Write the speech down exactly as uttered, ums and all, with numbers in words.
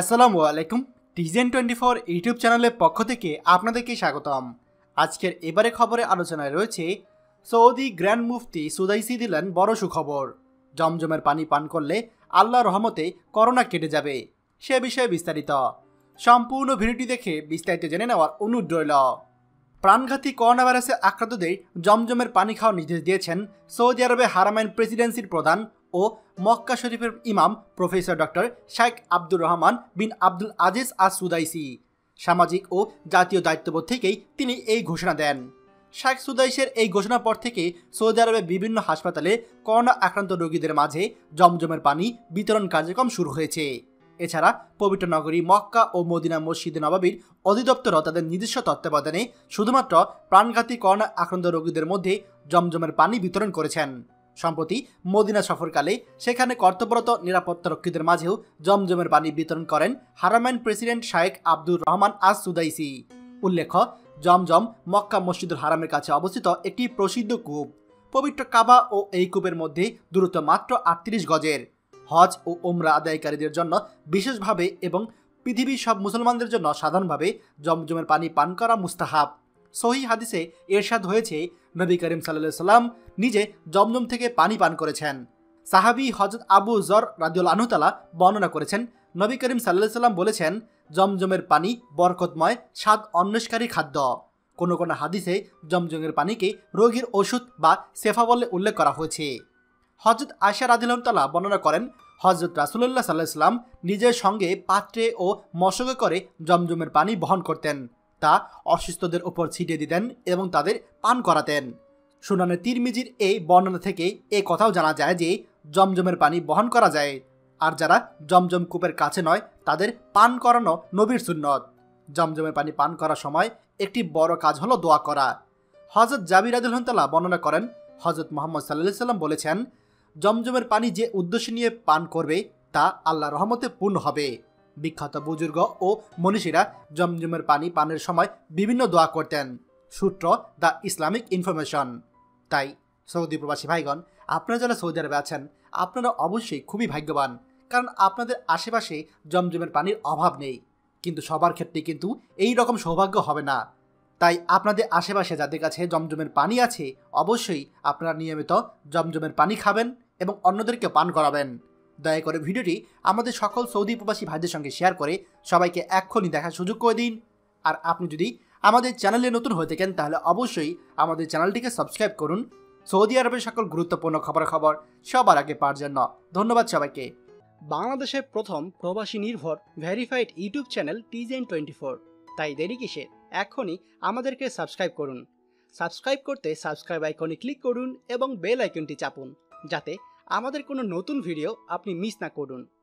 আসসালামু আলাইকুম টিজেন twenty four YouTube চ্যানেলের পক্ষ থেকে আপনাদেরকে স্বাগতম। আজকের এবারে খবরে আলোচনায় রয়েছে সৌদি গ্র্যান্ড মুফতি সুদাইসি দিলেন বড় সুখবর, জমজমের পানি পান করলে আল্লাহ রহমতে করোনা কেটে যাবে। সে বিষয়ে বিস্তারিত সম্পূর্ণ ভিডিওটি দেখে বিস্তারিত জেনে নেওয়ার অনুরোধ রইল। প্রাণঘাতী করোনা ভাইরাসে আক্রান্তদের জমজমের পানি খাওয়ার নির্দেশ দিয়েছেন সৌদি আরবে হারামাইন প্রেসিডেন্সির প্রধান ও মক্কা শরীফের ইমাম professor doctor Shaikh Abdur Rahman bin Abdul Aziz As Sudais. সামাজিক ও জাতীয় দায়িত্ববোধ থেকেই তিনি এই ঘোষণা দেন। শাইখ সুদাইসের এই ঘোষণার পর থেকে সৌদি আরবের বিভিন্ন হাসপাতালে করোনা আক্রান্ত রোগীদের মাঝে জমজমের পানি বিতরণ কার্যক্রম শুরু হয়েছে। এছাড়া পবিত্র নগরী মক্কা ও মদিনা মসজিদে নবাবীর অধিদপ্তরও তাদের নিজস্ব তত্ত্বাবধানে শুধুমাত্র প্রাণঘাতী করোনা আক্রান্ত রোগীদের মধ্যে জমজমের পানি বিতরণ করেছেন। সম্প্রতি মদিনা সফরকালে সেখানে কর্তব্যরত নিরাপত্তারক্ষীদের মাঝেও জমজমের পানি বিতরণ করেন Haramain president Shaikh Abdur Rahman As Sudais. উল্লেখ্য, জমজম মক্কা মসজিদুল হারামের কাছে অবস্থিত একটি প্রসিদ্ধ কূপ। পবিত্র কাবা ও এই কূপের মধ্যে দূরত্ব মাত্র আটত্রিশ গজের। হজ ও ওমরা আদায়কারীদের জন্য বিশেষভাবে এবং পৃথিবীর সব মুসলমানদের জন্য সাধারণভাবে জমজমের পানি পান করা মুস্তাহাব। সহিহ হাদিসে এরশাদ হয়েছে, নবী করিম সাল্লাল্লাহু আলাইহি সাল্লাম নিজে জমজম থেকে পানি পান করেছেন। সাহাবী হযরত আবু যর রাদিয়াল্লাহু আনহু তাআলা বর্ণনা করেছেন, নবী করিম সাল্লাল্লাহু আলাইহি সাল্লাম বলেছেন, জমজমের পানি বরকতময়, স্বাদ অন্বেষকারী খাদ্য। কোনো কোনো হাদিসে জমজমের পানিকে রোগীর ওষুধ বা শেফা বলে উল্লেখ করা হয়েছে। হযরত আয়েশা রাদিয়াল্লাহু তাআলা বর্ণনা করেন, হযরত রাসূলুল্লাহ সাল্লাল্লাহু আলাইহি সাল্লাম নিজের সঙ্গে পাত্রে ও মশকে করে জমজমের পানি বহন করতেন, তা অসুস্থদের উপর ছিটিয়ে দিতেন এবং তাদের পান করাতেন। সুনানে তিরমিজির এই বর্ণনা থেকে এ কথাও জানা যায় যে জমজমের পানি বহন করা যায়, আর যারা জমজম কূপের কাছে নয় তাদের পান করানো নবীর সুন্নত। জমজমের পানি পান করার সময় একটি বড় কাজ হলো দোয়া করা। হযরত জাবির রাদিয়াল্লাহু তাআলা বর্ণনা করেন, হযরত মুহাম্মদ সাল্লাল্লাহু আলাইহি সাল্লাম বলেছেন, জমজমের পানি যে উদ্দেশ্য নিয়ে পান করবে তা আল্লাহর রহমতে পূর্ণ হবে। বিখ্যাত বুজুর্গ ও মনীষীরা জমজমের পানি পানের সময় বিভিন্ন দোয়া করতেন। সূত্র দ্য ইসলামিক ইনফরমেশন। তাই সৌদি প্রবাসী ভাইগণ, আপনারা যারা সৌদি আরবে আছেন আপনারা অবশ্যই খুবই ভাগ্যবান, কারণ আপনাদের আশেপাশে জমজমের পানির অভাব নেই। কিন্তু সবার ক্ষেত্রে কিন্তু এই রকম সৌভাগ্য হবে না। তাই আপনাদের আশেপাশে যাদের কাছে জমজমের পানি আছে অবশ্যই আপনারা নিয়মিত জমজমের পানি খাবেন এবং অন্যদেরকে পান করাবেন। দয়া করে ভিডিওটি আমাদের সকল সৌদি প্রবাসী ভাইদের সঙ্গে শেয়ার করে সবাইকে এক্ষুনি দেখার সুযোগ করে দিন। আর আপনি যদি আমাদের চ্যানেলে নতুন হয়ে থাকেন তাহলে অবশ্যই আমাদের চ্যানেলটিকে সাবস্ক্রাইব করুন সৌদি আরবের সকল গুরুত্বপূর্ণ খবর খবর সবার আগে পাওয়ার জন্য। ধন্যবাদ সবাইকে। বাংলাদেশের প্রথম প্রবাসী নির্ভর ভেরিফাইড ইউটিউব চ্যানেল টিজেন টোয়েন্টি ফোর। তাই দেরি কিসের, এখনই আমাদেরকে সাবস্ক্রাইব করুন। সাবস্ক্রাইব করতে সাবস্ক্রাইব আইকনে ক্লিক করুন এবং বেল আইকনটি চাপুন, যাতে আমাদের কোনো নতুন ভিডিও আপনি মিস না করুন।